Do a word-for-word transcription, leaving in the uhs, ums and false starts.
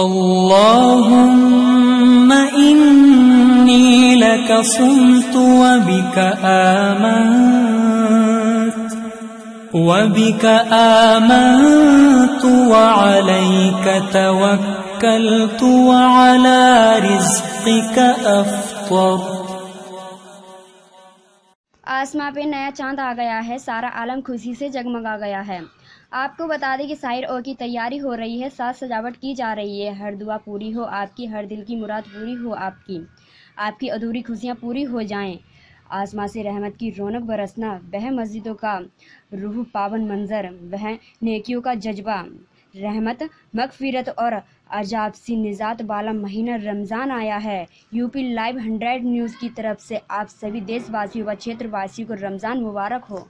اللهم إني لك صمت وبك آمنت وبك آمنت وعليك توكلت وعلى رزقك أفطرت। आसमां पे नया चांद आ गया है, सारा आलम खुशी से जगमगा गया है। आपको बता दें कि शायर ओ की तैयारी हो रही है, साज सजावट की जा रही है। हर दुआ पूरी हो आपकी, हर दिल की मुराद पूरी हो आपकी, आपकी अधूरी खुशियां पूरी हो जाएं। आसमां से रहमत की रौनक बरसना, वह मस्जिदों का रूह पावन मंजर, वह नेकियों का जज्बा, रहमत मगफिरत और अजाब सी निजात वाला महीना रमज़ान आया है। यूपी लाइव हंड्रेड न्यूज़ की तरफ से आप सभी देशवासियों व क्षेत्रवासियों को रमज़ान मुबारक हो।